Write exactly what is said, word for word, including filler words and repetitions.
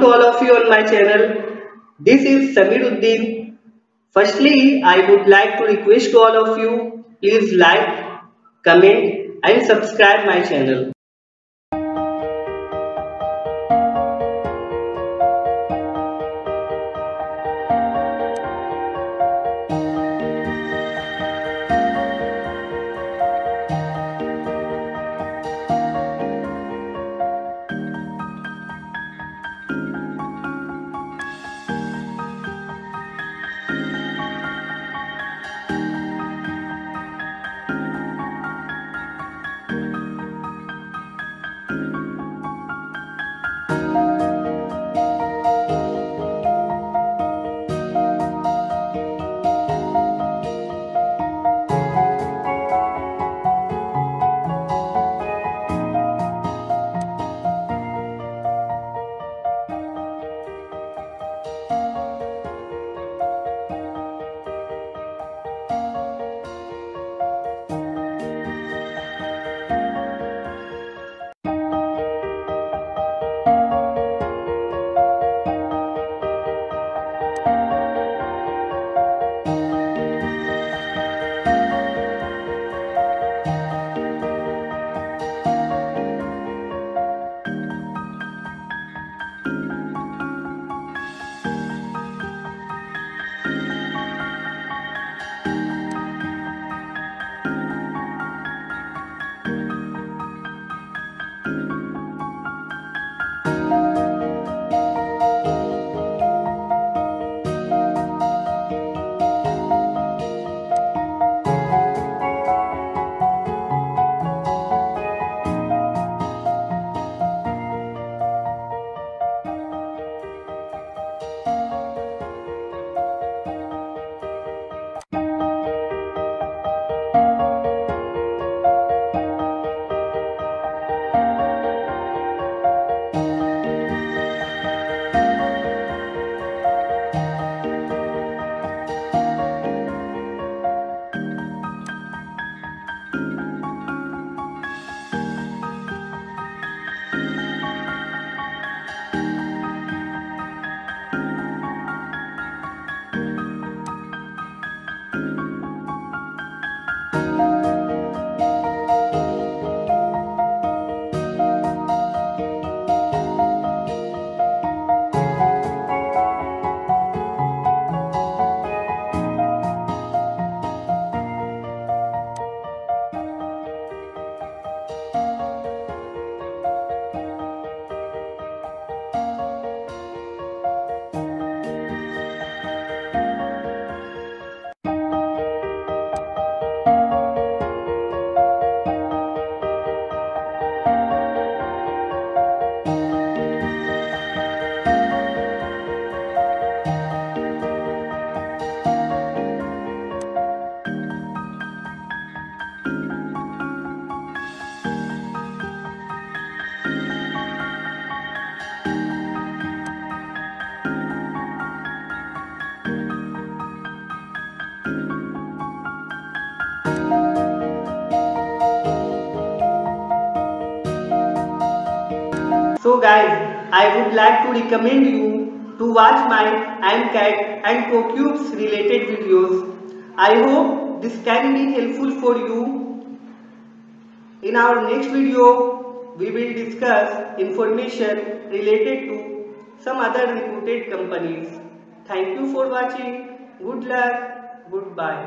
to all of you on my channel. This is Samiruddin. Firstly, I would like to request to all of you, please like, comment and subscribe my channel. So guys, I would like to recommend you to watch my Amcat and CoCubes related videos. I hope this can be helpful for you. In our next video, we will discuss information related to some other reputed companies. Thank you for watching. Good luck. Goodbye.